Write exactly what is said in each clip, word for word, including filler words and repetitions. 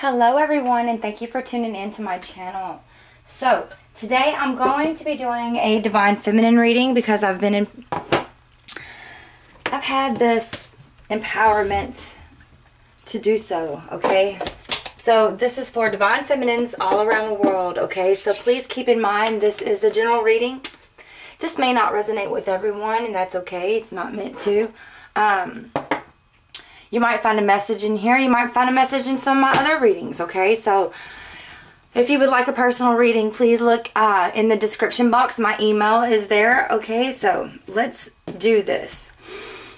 Hello everyone, and thank you for tuning in to my channel. So today I'm going to be doing a Divine Feminine reading because I've been in I've had this empowerment to do so, okay? So this is for Divine Feminines all around the world, okay? So please keep in mind this is a general reading. This may not resonate with everyone, and that's okay. It's not meant to. Um You might find a message in here. You might find a message in some of my other readings, okay? So if you would like a personal reading, please look uh, in the description box. My email is there, okay? So let's do this.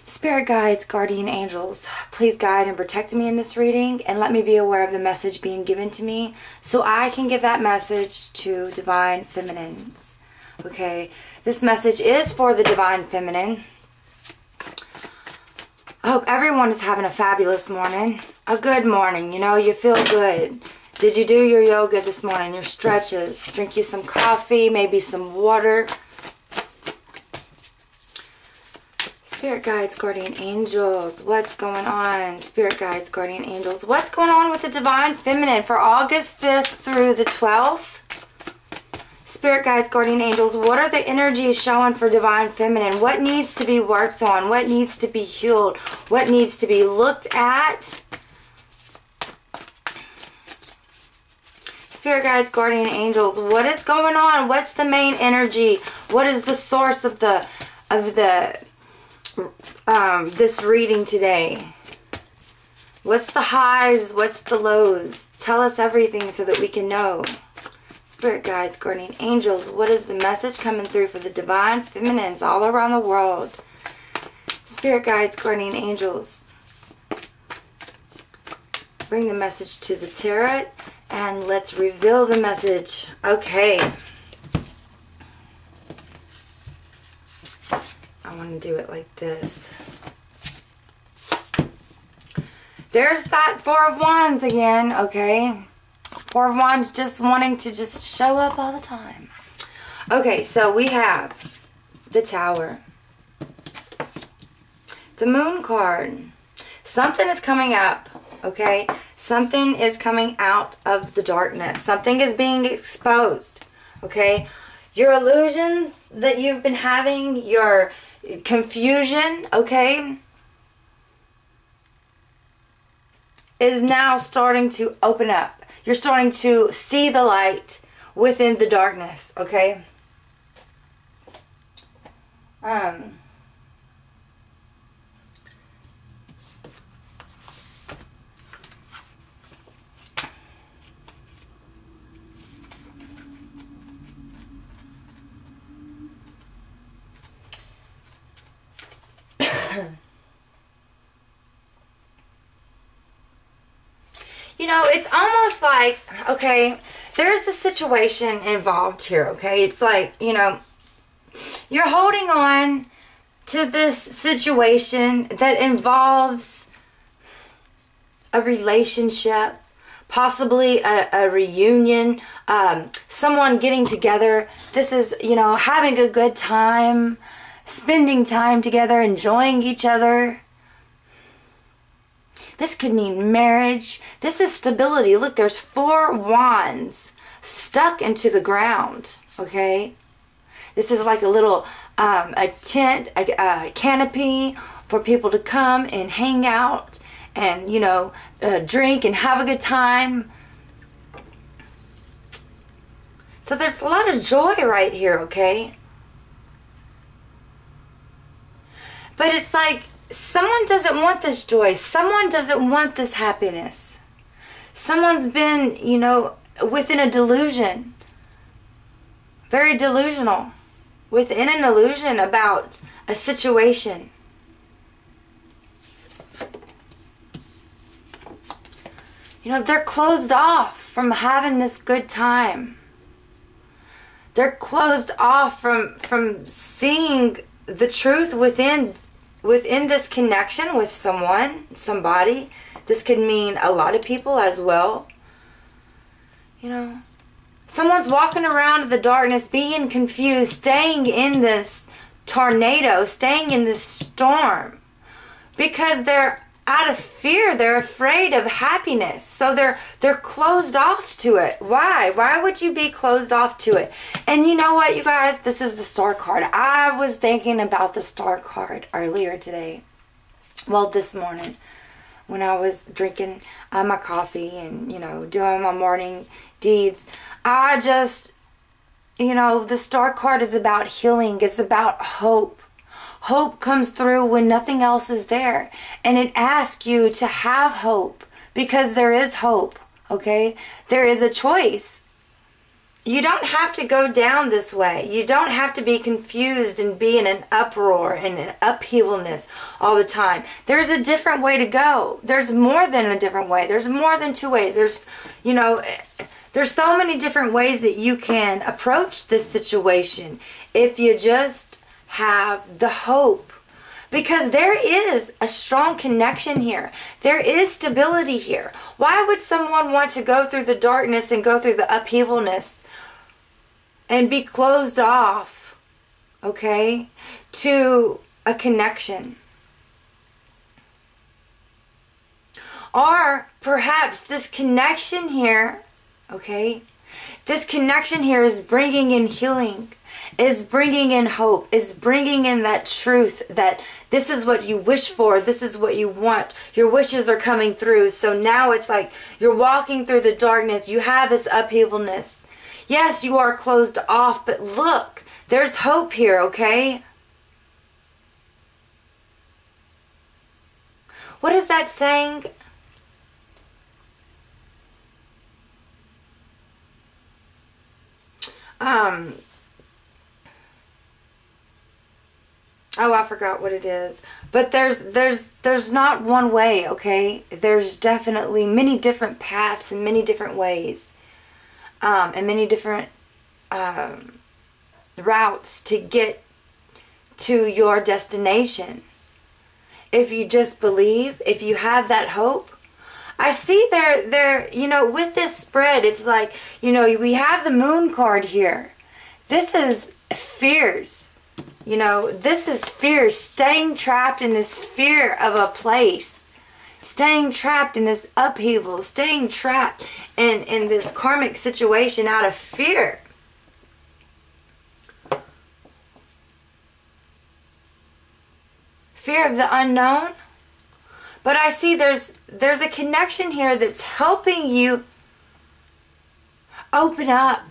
Spirit guides, guardian angels, please guide and protect me in this reading and let me be aware of the message being given to me so I can give that message to Divine Feminines, okay? This message is for the Divine Feminine. I hope everyone is having a fabulous morning. A good morning, you know, you feel good. Did you do your yoga this morning, your stretches? Drink you some coffee, maybe some water. Spirit guides, guardian angels, what's going on? Spirit guides, guardian angels, what's going on with the Divine Feminine for August fifth through the twelfth? Spirit guides, guardian angels, what are the energies showing for Divine Feminine? What needs to be worked on? What needs to be healed? What needs to be looked at? Spirit guides, guardian angels, what is going on? What's the main energy? What is the source of the of the um, this reading today? What's the highs? What's the lows? Tell us everything so that we can know. Spirit guides, guardian angels, what is the message coming through for the Divine Feminines all around the world? Spirit guides, guardian angels, bring the message to the tarot and let's reveal the message. Okay. I want to do it like this. There's that Four of Wands again, okay? Four of Wands just wanting to just show up all the time. Okay, so we have the Tower. The Moon card. Something is coming up, okay? Something is coming out of the darkness. Something is being exposed, okay? Your illusions that you've been having, your confusion, okay, is now starting to open up. You're starting to see the light within the darkness, okay? Um, You know, it's almost like, okay, there's a situation involved here, okay? It's like, you know, you're holding on to this situation that involves a relationship, possibly a, a reunion, um, someone getting together. This is, you know, having a good time, spending time together, enjoying each other. This could mean marriage. This is stability. Look, there's four wands stuck into the ground, okay? This is like a little um, a tent, a, a canopy for people to come and hang out and, you know, uh, drink and have a good time. So there's a lot of joy right here, okay? But it's like, someone doesn't want this joy. Someone doesn't want this happiness. Someone's been, you know, within a delusion. Very delusional. Within an illusion about a situation. You know, they're closed off from having this good time. They're closed off from, from seeing the truth within Within this connection with someone, somebody. This could mean a lot of people as well. You know, someone's walking around in the darkness, being confused, staying in this tornado, staying in this storm, because they're out of fear. They're afraid of happiness. So they're they're closed off to it. Why? Why would you be closed off to it? And you know what, you guys? This is the star card. I was thinking about the star card earlier today. Well, this morning when I was drinking uh, my coffee and, you know, doing my morning deeds, I just, you know, the star card is about healing. It's about hope. Hope comes through when nothing else is there. And it asks you to have hope, because there is hope, okay? There is a choice. You don't have to go down this way. You don't have to be confused and be in an uproar and an upheavalness all the time. There's a different way to go. There's more than a different way. There's more than two ways. There's, you know... There's so many different ways that you can approach this situation if you just have the hope. Because there is a strong connection here. There is stability here. Why would someone want to go through the darkness and go through the upheavalness and be closed off, okay, to a connection? Or perhaps this connection here, okay, this connection here is bringing in healing, is bringing in hope, is bringing in that truth that this is what you wish for, this is what you want, your wishes are coming through. So now it's like you're walking through the darkness, you have this upheavalness. Yes, you are closed off, but look, there's hope here, okay? What is that saying? Um, oh, I forgot what it is, but there's, there's, there's not one way. Okay. There's definitely many different paths and many different ways, um, and many different, um, routes to get to your destination. If you just believe, if you have that hope. I see there, there, you know, with this spread, it's like, you know, we have the moon card here. This is fears. You know, this is fears, staying trapped in this fear of a place, staying trapped in this upheaval, staying trapped in, in this karmic situation out of fear. Fear of the unknown. But I see there's there's a connection here that's helping you open up,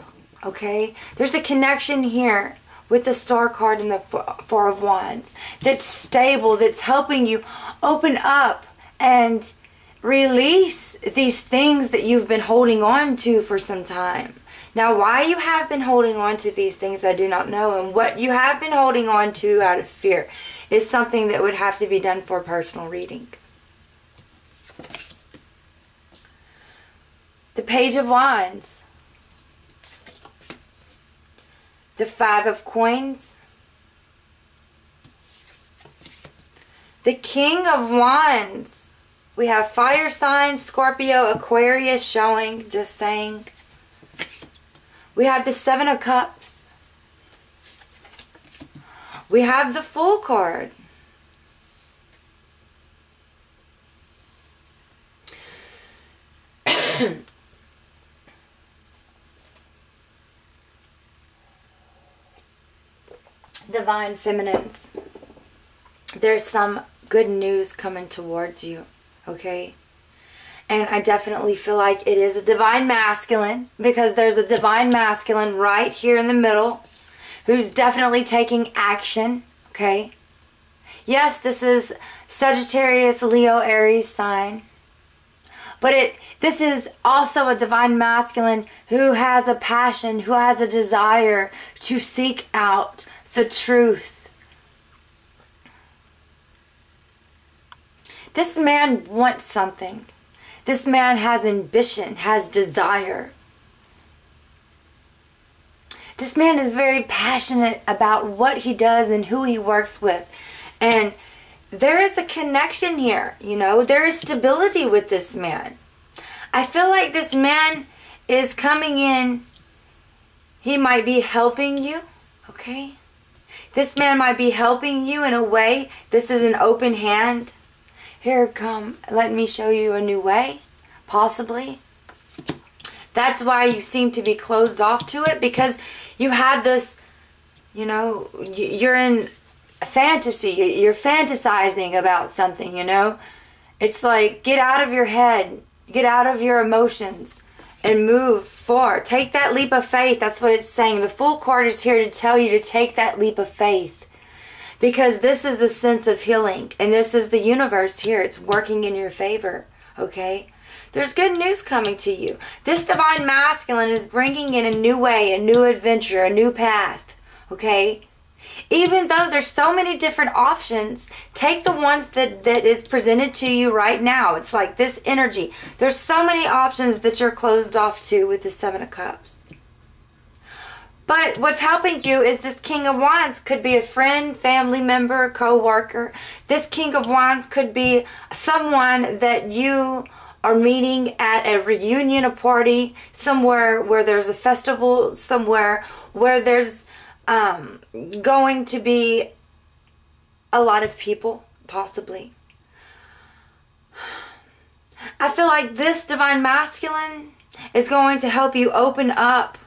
okay? There's a connection here with the star card and the four of wands that's stable, that's helping you open up and release these things that you've been holding on to for some time. Now, why you have been holding on to these things, I do not know. And what you have been holding on to out of fear is something that would have to be done for personal reading. The Page of Wands, the Five of Coins, the King of Wands. We have fire signs, Scorpio, Aquarius showing, just saying. We have the Seven of Cups. We have the Fool card. Divine Feminines. There's some good news coming towards you, okay? And I definitely feel like it is a Divine Masculine, because there's a Divine Masculine right here in the middle who's definitely taking action, okay? Yes, this is Sagittarius, Leo, Aries sign. But it this is also a Divine Masculine who has a passion, who has a desire to seek out the truth. This man wants something. This man has ambition, has desire. This man is very passionate about what he does and who he works with. And there is a connection here, you know. There is stability with this man. I feel like this man is coming in. He might be helping you, okay? This man might be helping you in a way. This is an open hand. here, come, let me show you a new way, possibly. That's why you seem to be closed off to it, because you have this, you know, you're in fantasy, you're fantasizing about something, you know. It's like, get out of your head, get out of your emotions, and move forward. Take that leap of faith. That's what it's saying. The Fool card is here to tell you to take that leap of faith, because this is a sense of healing, and this is the universe here. It's working in your favor, okay? There's good news coming to you. This divine masculine is bringing in a new way, a new adventure, a new path, okay? Even though there's so many different options, take the ones that, that is presented to you right now. It's like this energy. There's so many options that you're closed off to with the Seven of Cups. But what's helping you is this King of Wands could be a friend, family member, co-worker. This King of Wands could be someone that you are meeting at a reunion, a party, somewhere where there's a festival, somewhere where there's um, going to be a lot of people, possibly. I feel like this divine masculine is going to help you open up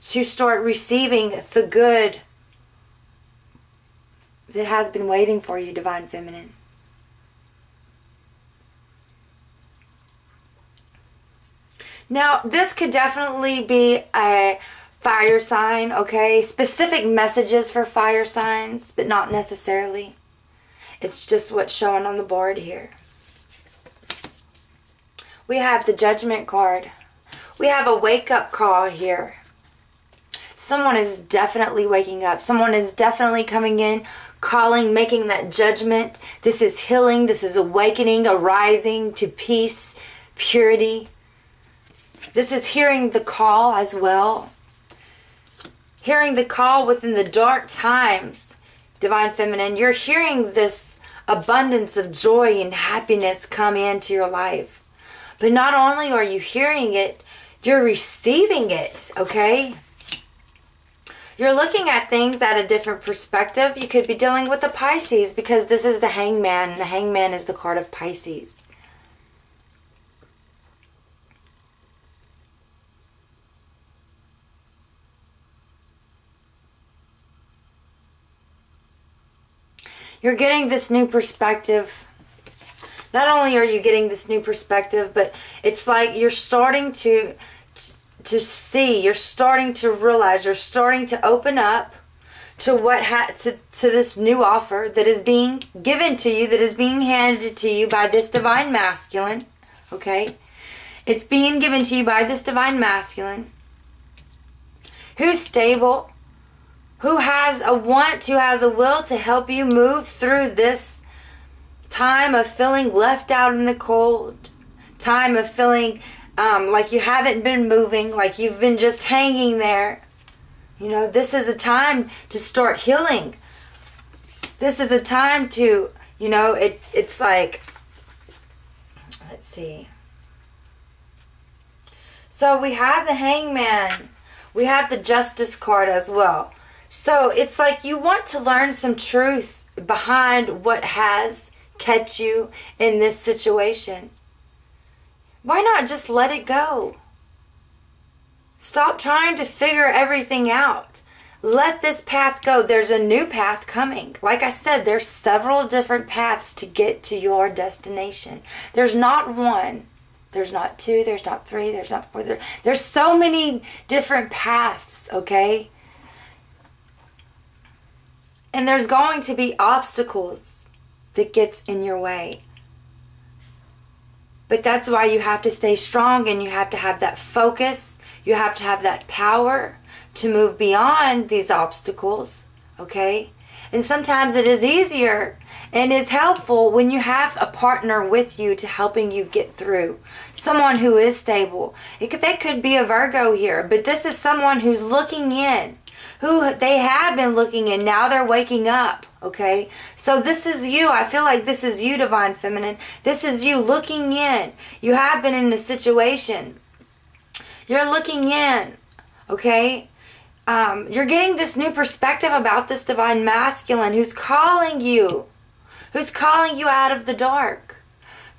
to start receiving the good that has been waiting for you, divine feminine. Now, this could definitely be a fire sign, okay? Specific messages for fire signs, but not necessarily. It's just what's showing on the board here. We have the Judgment card. We have a wake-up call here. Someone is definitely waking up. Someone is definitely coming in, calling, making that judgment. This is healing. This is awakening, arising to peace, purity. This is hearing the call as well. Hearing the call within the dark times, divine feminine. You're hearing this abundance of joy and happiness come into your life. But not only are you hearing it, you're receiving it, okay? You're looking at things at a different perspective. You could be dealing with the Pisces, because this is the Hangman, and the Hangman is the card of Pisces. You're getting this new perspective. Not only are you getting this new perspective, but it's like you're starting to to see, you're starting to realize, you're starting to open up to what ha to, to this new offer that is being given to you, that is being handed to you by this divine masculine, okay? It's being given to you by this divine masculine who's stable, who has a want, who has a will to help you move through this time of feeling left out in the cold, time of feeling Um, like you haven't been moving, like you've been just hanging there. You know, this is a time to start healing. This is a time to, you know, it. It's like, let's see. So we have the Hangman. We have the Justice card as well. So it's like you want to learn some truth behind what has kept you in this situation. Why not just let it go? Stop trying to figure everything out. Let this path go. There's a new path coming. Like I said, there's several different paths to get to your destination. There's not one. There's not two. There's not three. There's not four. There, there's so many different paths, okay? And there's going to be obstacles that gets in your way. But that's why you have to stay strong, and you have to have that focus. You have to have that power to move beyond these obstacles, okay? And sometimes it is easier and is helpful when you have a partner with you to helping you get through. Someone who is stable. It could, they could be a Virgo here, but this is someone who's looking in, who they have been looking in. Now they're waking up. Okay, so this is you. I feel like this is you, divine feminine. This is you looking in. You have been in a situation. You're looking in, okay? Um, you're getting this new perspective about this divine masculine who's calling you, who's calling you out of the dark.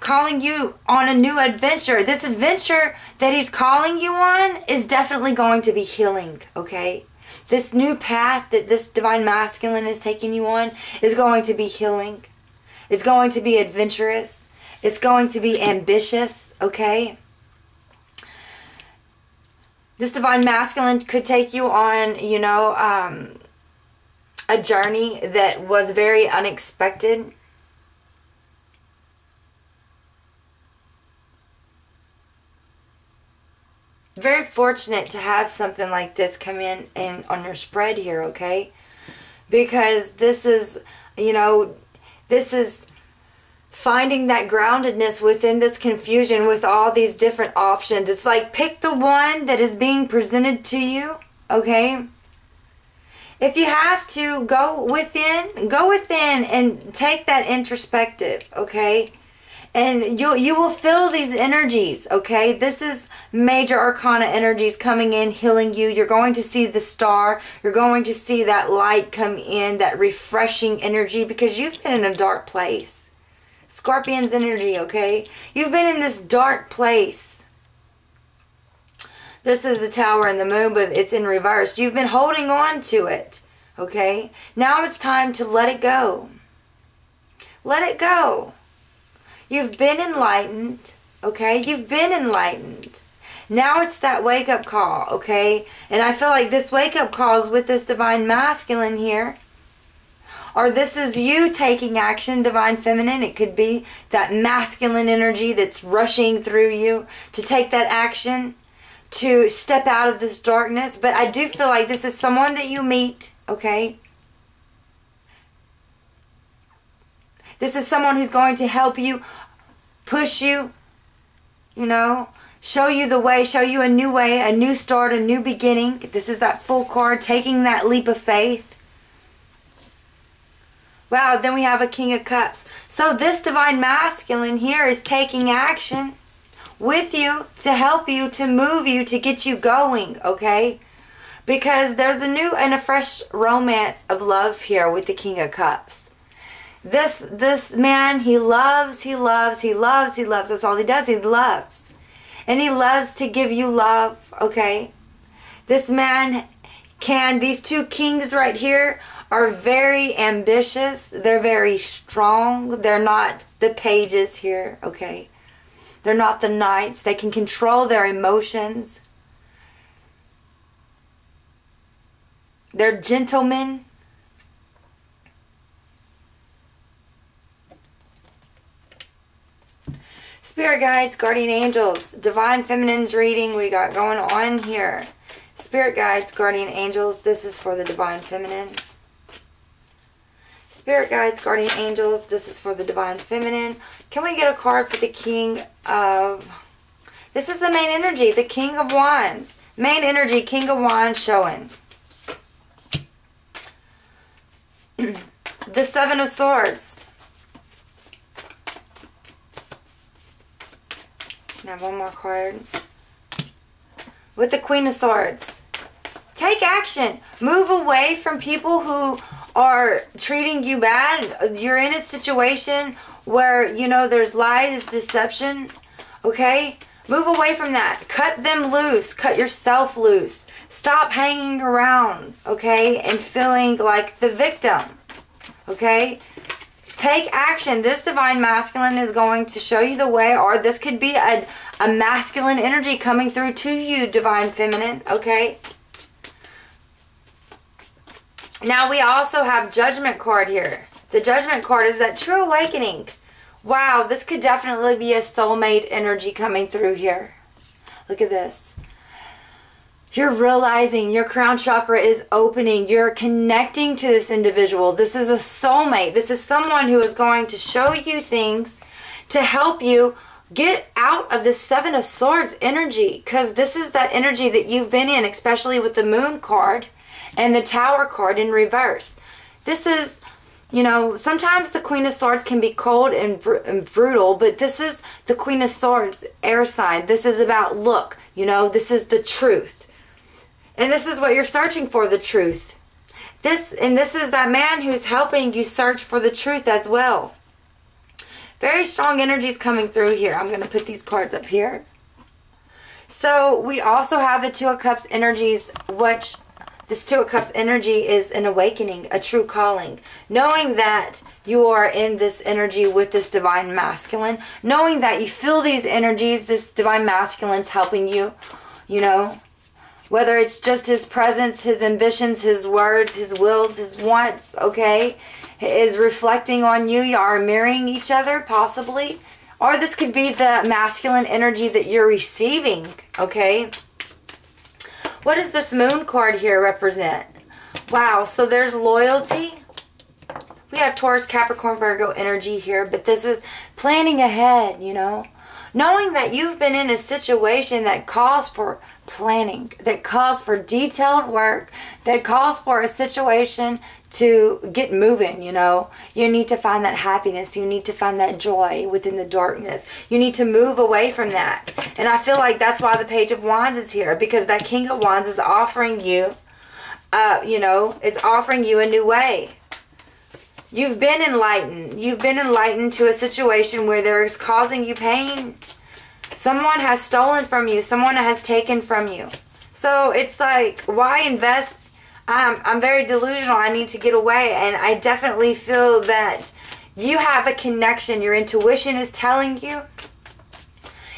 calling you on a new adventure. This adventure that he's calling you on is definitely going to be healing, okay? This new path that this divine masculine is taking you on is going to be healing. It's going to be adventurous. It's going to be ambitious, okay? This divine masculine could take you on, you know, um, a journey that was very unexpected. Very fortunate to have something like this come in and on your spread here, okay? Because this is, you know, this is finding that groundedness within this confusion with all these different options. It's like pick the one that is being presented to you, okay? If you have to, go within, go within and take that introspective, okay? And you you will feel these energies, okay? This is major arcana energies coming in, healing you. You're going to see the star. You're going to see that light come in, that refreshing energy, because you've been in a dark place. Scorpion's energy, okay? You've been in this dark place. This is the Tower and the Moon, but it's in reverse. You've been holding on to it, okay? Now it's time to let it go. Let it go. You've been enlightened, okay? You've been enlightened. Now it's that wake-up call, okay? And I feel like this wake-up call is with this divine masculine here. Or this is you taking action, divine feminine. It could be that masculine energy that's rushing through you to take that action, to step out of this darkness. But I do feel like this is someone that you meet, okay? This is someone who's going to help you, push you, you know, show you the way, show you a new way, a new start, a new beginning. This is that full card, taking that leap of faith. Wow, then we have a King of Cups. So this divine masculine here is taking action with you to help you, to move you, to get you going, okay? Because there's a new and a fresh romance of love here with the King of Cups. This this man, he loves, he loves, he loves, he loves. That's all he does, he loves. And he loves to give you love, okay? This man can, these two kings right here are very ambitious. They're very strong. They're not the pages here, okay? They're not the knights. They can control their emotions. They're gentlemen. Spirit guides, guardian angels, divine feminine's reading we got going on here. Spirit guides, guardian angels, this is for the divine feminine. Spirit guides, guardian angels, this is for the divine feminine. Can we get a card for the King of... This is the main energy, the King of Wands. Main energy, King of Wands showing. The Seven of Swords. Now one more card. With the Queen of Swords. Take action. Move away from people who are treating you bad. You're in a situation where, you know, there's lies, deception. Okay? Move away from that. Cut them loose. Cut yourself loose. Stop hanging around. Okay? And feeling like the victim. Okay? Take action. This divine masculine is going to show you the way, or this could be a, a masculine energy coming through to you, divine feminine, okay? Now we also have Judgment card here. The Judgment card is that true awakening. Wow, this could definitely be a soulmate energy coming through here. Look at this. You're realizing your crown chakra is opening. You're connecting to this individual. This is a soulmate. This is someone who is going to show you things to help you get out of the Seven of Swords energy, because this is that energy that you've been in, especially with the Moon card and the Tower card in reverse. This is, you know, sometimes the Queen of Swords can be cold and, br and brutal, but this is the Queen of Swords air sign. This is about look, you know, this is the truth. And this is what you're searching for, the truth. This, and this is that man who's helping you search for the truth as well. Very strong energy is coming through here. I'm going to put these cards up here. So we also have the Two of Cups energies, which this Two of Cups energy is an awakening, a true calling. Knowing that you are in this energy with this Divine Masculine. Knowing that you feel these energies, this Divine Masculine's helping you, you know. Whether it's just his presence, his ambitions, his words, his wills, his wants, okay, is reflecting on you. You are mirroring each other, possibly. Or this could be the masculine energy that you're receiving, okay? What does this moon card here represent? Wow, so there's loyalty. We have Taurus, Capricorn, Virgo energy here, but this is planning ahead, you know? Knowing that you've been in a situation that calls for planning, that calls for detailed work, that calls for a situation to get moving, you know. You need to find that happiness. You need to find that joy within the darkness. You need to move away from that. And I feel like that's why the Page of Wands is here, because that King of Wands is offering you, uh, you know, is offering you a new way. You've been enlightened. You've been enlightened to a situation where there is causing you pain. Someone has stolen from you. Someone has taken from you. So it's like, why invest? I'm, I'm very delusional. I need to get away. And I definitely feel that you have a connection. Your intuition is telling you.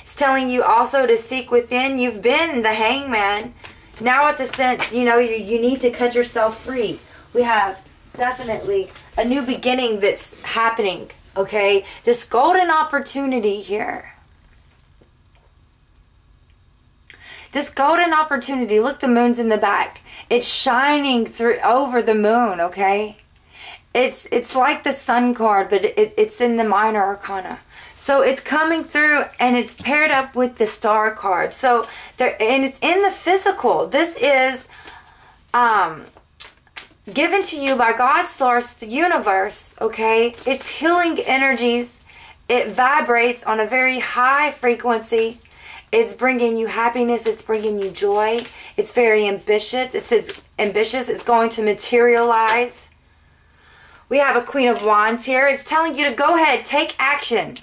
It's telling you also to seek within. You've been the hangman. Now it's a sense, you know, you, you need to cut yourself free. We have definitely a new beginning that's happening, okay? This golden opportunity here. This golden opportunity, look, the moon's in the back. It's shining through over the moon, okay? It's it's like the sun card, but it, it's in the minor arcana. So it's coming through and it's paired up with the star card. So there, and it's in the physical. This is um given to you by God, Source, the universe, okay? It's healing energies. It vibrates on a very high frequency. It's bringing you happiness. It's bringing you joy. It's very ambitious. It's, it's ambitious. It's going to materialize. We have a Queen of Wands here. It's telling you to go ahead, take action.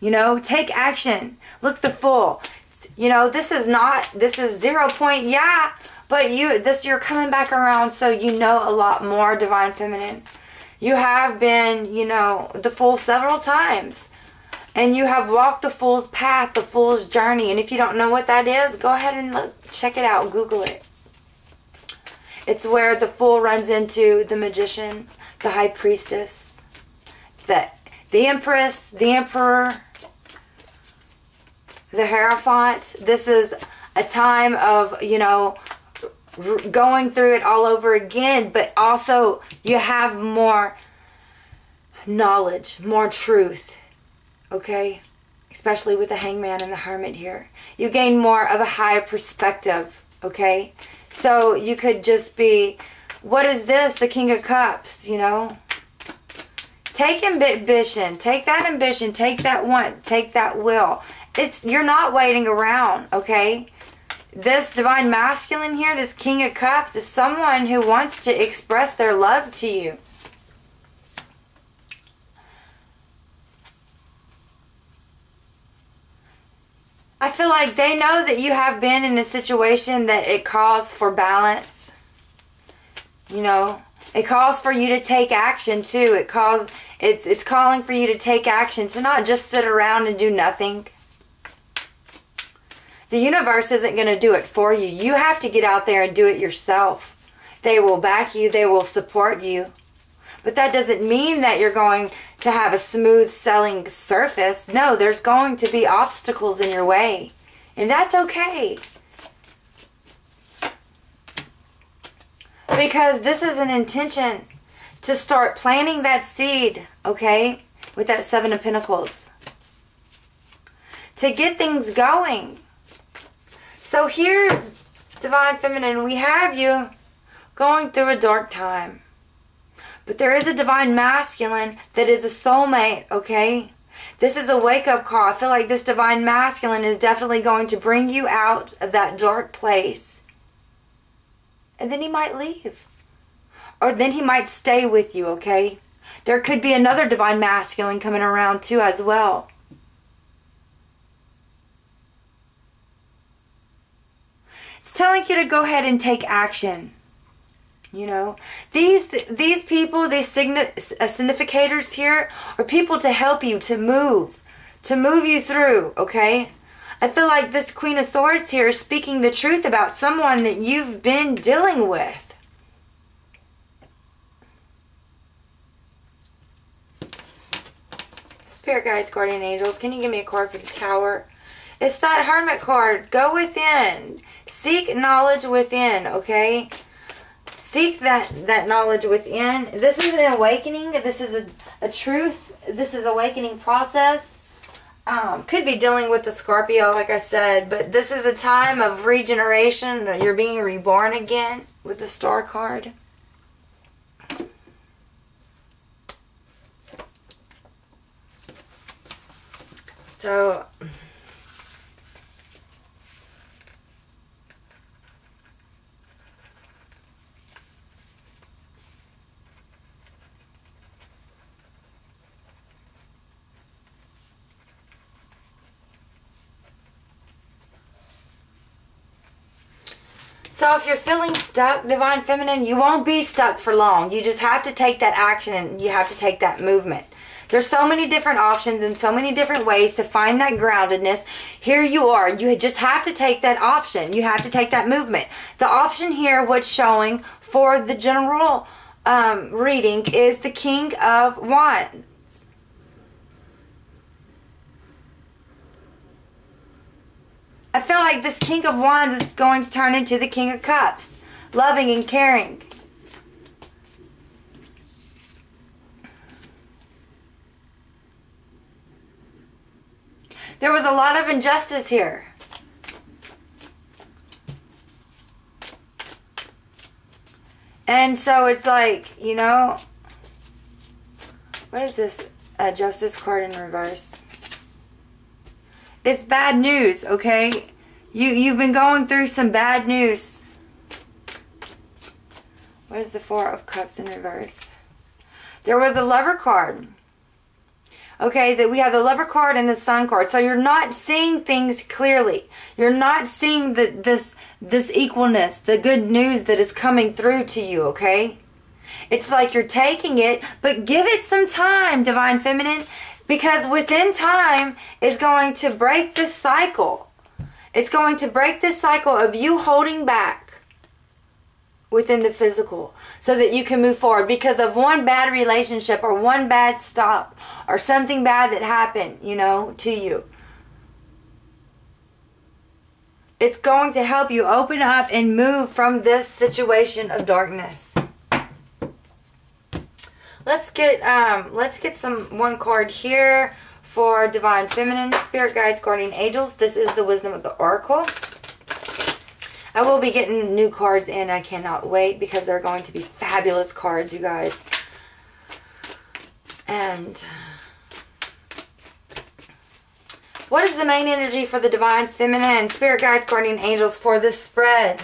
You know, take action. Look the full. You know, this is not, this is zero point, yeah. But you, this, you're coming back around, so you know a lot more, Divine Feminine. You have been, you know, the Fool several times. And you have walked the Fool's path, the Fool's journey. And if you don't know what that is, go ahead and look, check it out, Google it. It's where the Fool runs into the Magician, the High Priestess, the, the Empress, the Emperor, the Hierophant. This is a time of, you know, going through it all over again, but also you have more knowledge, more truth, okay? Especially with the Hangman and the Hermit here. You gain more of a higher perspective, okay? So you could just be, what is this? The King of Cups, you know? Take ambition, take that ambition, take that want, take that will. It's, you're not waiting around, okay? This Divine Masculine here, this King of Cups, is someone who wants to express their love to you. I feel like they know that you have been in a situation that it calls for balance. You know, it calls for you to take action too. It calls, it's, it's calling for you to take action, to not just sit around and do nothing. The universe isn't going to do it for you. You have to get out there and do it yourself. They will back you. They will support you. But that doesn't mean that you're going to have a smooth sailing surface. No, there's going to be obstacles in your way. And that's okay. Because this is an intention to start planting that seed, okay? With that Seven of Pentacles. To get things going. So here, Divine Feminine, we have you going through a dark time. But there is a Divine Masculine that is a soulmate, okay? This is a wake-up call. I feel like this Divine Masculine is definitely going to bring you out of that dark place. And then he might leave. Or then he might stay with you, okay? There could be another divine masculine coming around too as well. It's telling you to go ahead and take action. You know, these these people, these significators here are people to help you, to move, to move you through, okay? I feel like this Queen of Swords here is speaking the truth about someone that you've been dealing with. Spirit guides, guardian angels, can you give me a card for the tower? It's that hermit card. Go within. Seek knowledge within, okay? Seek that, that knowledge within. This is an awakening. This is a, a truth. This is awakening process. Um, could be dealing with the Scorpio, like I said, but this is a time of regeneration. You're being reborn again with the star card. So, so if you're feeling stuck, Divine Feminine, you won't be stuck for long. You just have to take that action and you have to take that movement. There's so many different options and so many different ways to find that groundedness. Here you are. You just have to take that option. You have to take that movement. The option here, what's showing for the general um, reading, is the King of Wands. I feel like this King of Wands is going to turn into the King of Cups. Loving and caring. There was a lot of injustice here. And so it's like, you know, what is this uh, justice card in reverse? It's bad news, okay? You, you've been going through some bad news. What is the Four of Cups in reverse? There was a Lover card. Okay, that we have the Lover card and the Sun card. So you're not seeing things clearly. You're not seeing the, this, this equalness, the good news that is coming through to you, okay? It's like you're taking it, but give it some time, Divine Feminine, because within time is going to break this cycle. It's going to break this cycle of you holding back within the physical so that you can move forward because of one bad relationship or one bad stop or something bad that happened, you know, to you. It's going to help you open up and move from this situation of darkness. Let's get um let's get some one card here for Divine Feminine, Spirit Guides, Guardian Angels. This is the Wisdom of the Oracle. I will be getting new cards in. I cannot wait because they're going to be fabulous cards, you guys. And what is the main energy for the Divine Feminine, Spirit Guides, Guardian Angels for this spread?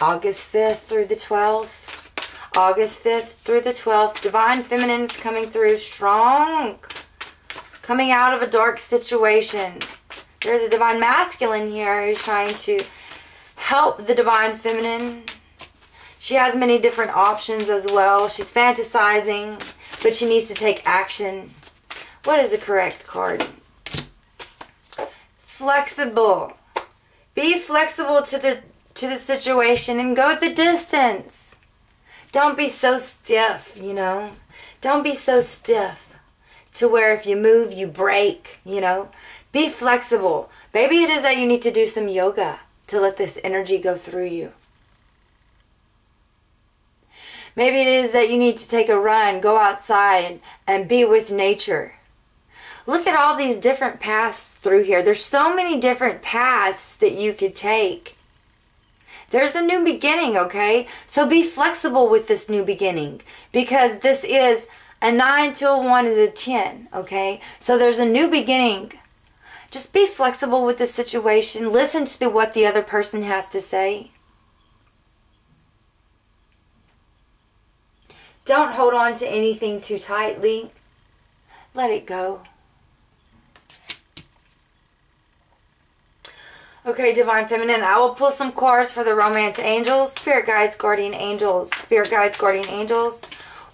August fifth through the twelfth. August fifth through the twelfth. Divine Feminine is coming through strong. Coming out of a dark situation. There's a Divine Masculine here who's trying to help the Divine Feminine. She has many different options as well. She's fantasizing, but she needs to take action. What is the correct card? Flexible. Be flexible to the to the situation and go the distance. Don't be so stiff, you know. Don't be so stiff to where if you move, you break, you know. Be flexible. Maybe it is that you need to do some yoga to let this energy go through you. Maybe it is that you need to take a run, go outside, and, and be with nature. Look at all these different paths through here. There's so many different paths that you could take. There's a new beginning, okay? So be flexible with this new beginning because this is a nine to a one is a ten, okay? So there's a new beginning. Just be flexible with the situation. Listen to what the other person has to say. Don't hold on to anything too tightly. Let it go. Okay, Divine Feminine, I will pull some cards for the Romance Angels, Spirit Guides, Guardian Angels, Spirit Guides, Guardian Angels.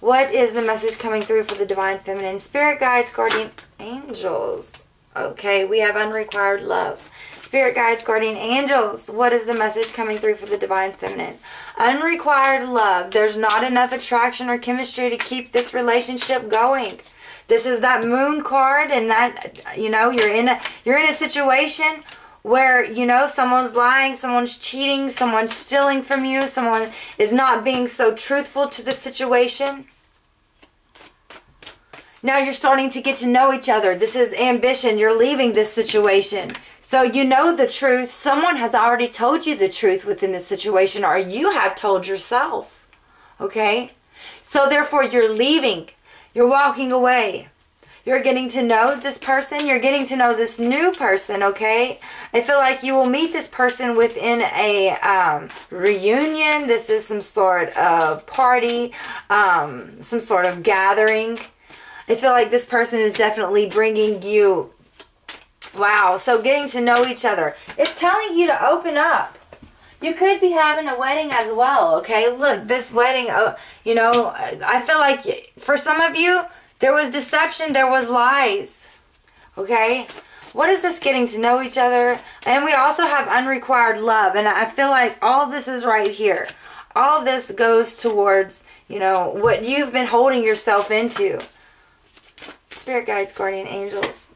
What is the message coming through for the Divine Feminine? Spirit Guides, Guardian Angels. Okay, we have Unrequited Love. Spirit Guides, Guardian Angels, what is the message coming through for the Divine Feminine? Unrequited love. There's not enough attraction or chemistry to keep this relationship going. This is that Moon card, and that, you know, you're in a you're in a situation where, you know, someone's lying, someone's cheating, someone's stealing from you, someone is not being so truthful to the situation. Now you're starting to get to know each other. This is ambition. You're leaving this situation. So you know the truth. Someone has already told you the truth within this situation, or you have told yourself. Okay? So therefore you're leaving. You're walking away. You're getting to know this person. You're getting to know this new person, okay? I feel like you will meet this person within a um, reunion. This is some sort of party, um, some sort of gathering. I feel like this person is definitely bringing you... Wow, so getting to know each other. It's telling you to open up. You could be having a wedding as well, okay? Look, this wedding, oh, you know, I feel like for some of you... There was deception. There was lies. Okay? What is this getting to know each other? And we also have unrequited love. And I feel like all this is right here. All this goes towards, you know, what you've been holding yourself into. Spirit guides, guardian angels.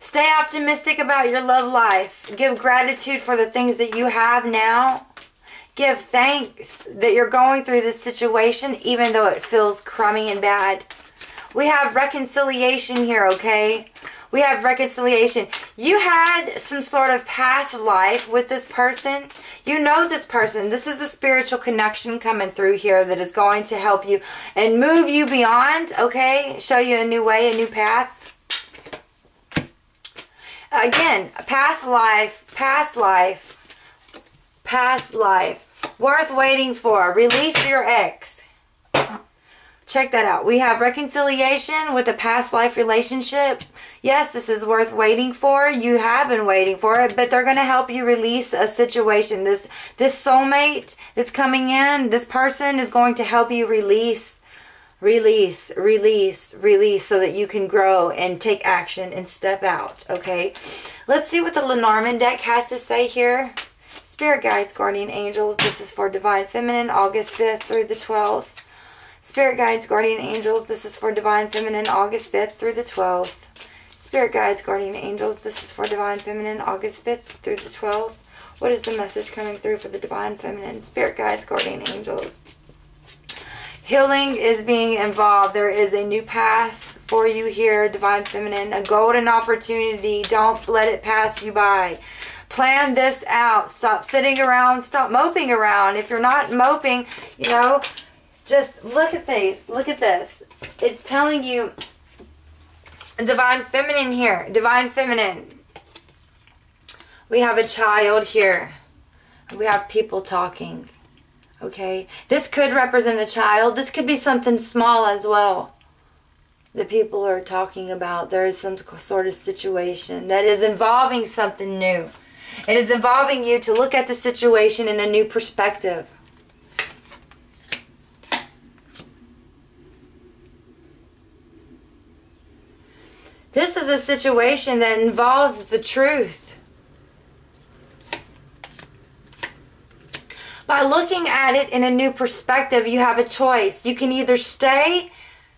Stay optimistic about your love life. Give gratitude for the things that you have now. Give thanks that you're going through this situation, even though it feels crummy and bad. We have reconciliation here, okay? We have reconciliation. You had some sort of past life with this person. You know this person. This is a spiritual connection coming through here that is going to help you and move you beyond, okay? Show you a new way, a new path. Again, past life, past life. Past life. Worth waiting for. Release your ex. Check that out. We have reconciliation with a past life relationship. Yes, this is worth waiting for. You have been waiting for it, but they're going to help you release a situation. This, this soulmate that's coming in, this person is going to help you release, release, release, release so that you can grow and take action and step out. Okay. Let's see what the Lenormand deck has to say here. Spirit Guides, Guardian Angels. This is for Divine Feminine, August fifth through the twelfth. Spirit Guides, Guardian Angels. This is for Divine Feminine, August fifth through the twelfth. Spirit Guides, Guardian Angels. This is for Divine Feminine, August fifth through the twelfth. What is the message coming through for the Divine Feminine? Spirit Guides, Guardian Angels. Healing is being involved. There is a new path for you here, Divine Feminine. A golden opportunity. Don't let it pass you by. Plan this out. Stop sitting around. Stop moping around. If you're not moping, you know, just look at these. Look at this. It's telling you, Divine Feminine here. Divine Feminine. We have a child here. We have people talking. Okay? This could represent a child. This could be something small as well. The people are talking about. There is some sort of situation that is involving something new. It is involving you to look at the situation in a new perspective. This is a situation that involves the truth. By looking at it in a new perspective, you have a choice. You can either stay,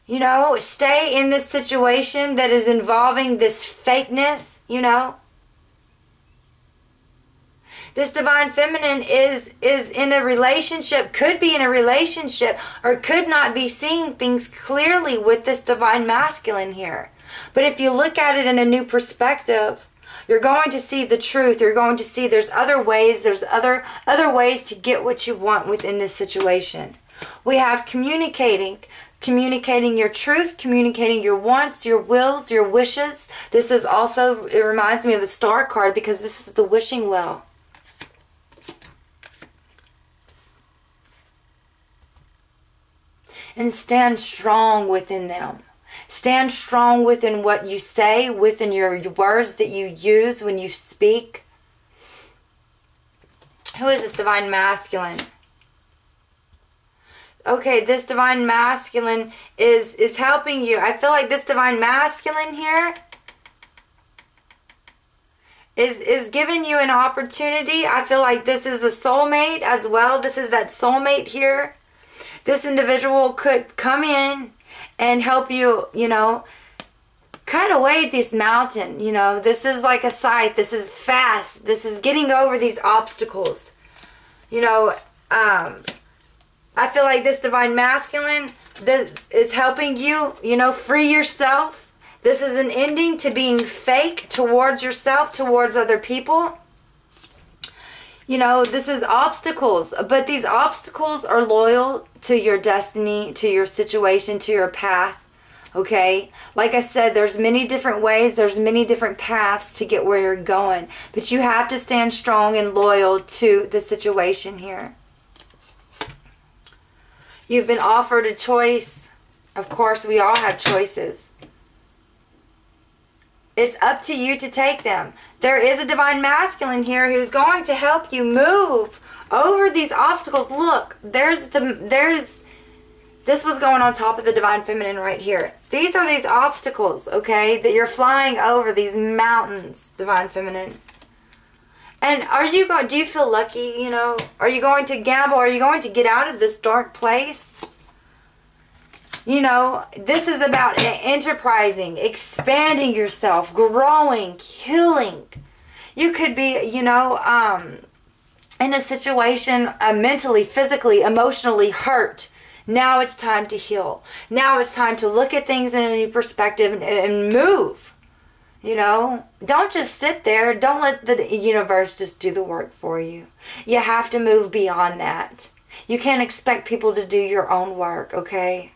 you know, stay in this situation that is involving this fakeness, you know. This Divine Feminine is is in a relationship, could be in a relationship, or could not be seeing things clearly with this Divine Masculine here. But if you look at it in a new perspective, you're going to see the truth. You're going to see there's other ways, there's other, other ways to get what you want within this situation. We have communicating. Communicating your truth, communicating your wants, your wills, your wishes. This is also, it reminds me of the Star card because this is the wishing well. and stand strong within them. Stand strong within what you say, within your words that you use when you speak. Who is this divine masculine? Okay, this divine masculine is, is helping you. I feel like this divine masculine here is, is giving you an opportunity. I feel like this is a soulmate as well. This is that soulmate here. This individual could come in and help you, you know, cut away this mountain. You know, this is like a scythe. This is fast. This is getting over these obstacles. You know, um, I feel like this divine masculine, this is helping you, you know, free yourself. This is an ending to being fake towards yourself, towards other people. You know, this is obstacles, but these obstacles are loyal to your destiny, to your situation, to your path, okay? Like I said, there's many different ways, there's many different paths to get where you're going, but you have to stand strong and loyal to the situation here. You've been offered a choice. Of course, we all have choices. It's up to you to take them. There is a divine masculine here who's going to help you move over these obstacles. Look, there's the, there's, this was going on top of the divine feminine right here. These are these obstacles, okay, that you're flying over, these mountains, divine feminine. And are you going, do you feel lucky, you know? Are you going to gamble? Are you going to get out of this dark place? You know, this is about enterprising, expanding yourself, growing, healing. You could be, you know, um, in a situation uh, mentally, physically, emotionally hurt. Now it's time to heal. Now it's time to look at things in a new perspective and, and move. You know, don't just sit there. Don't let the universe just do the work for you. You have to move beyond that. You can't expect people to do your own work, okay?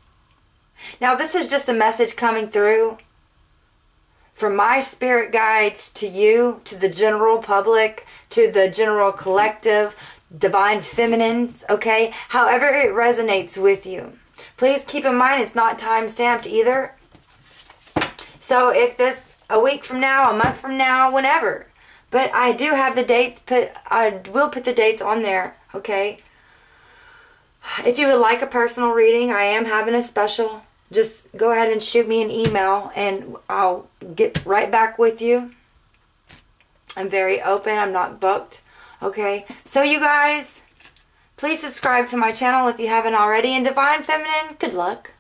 Now, this is just a message coming through from my spirit guides to you, to the general public, to the general collective, divine feminines, okay? However it resonates with you. Please keep in mind it's not time stamped either. So if this, a week from now, a month from now, whenever. But I do have the dates put, I will put the dates on there, okay? If you would like a personal reading, I am having a special. Just go ahead and shoot me an email and I'll get right back with you. I'm very open. I'm not booked. Okay. So you guys, please subscribe to my channel if you haven't already. And Divine Feminine, good luck.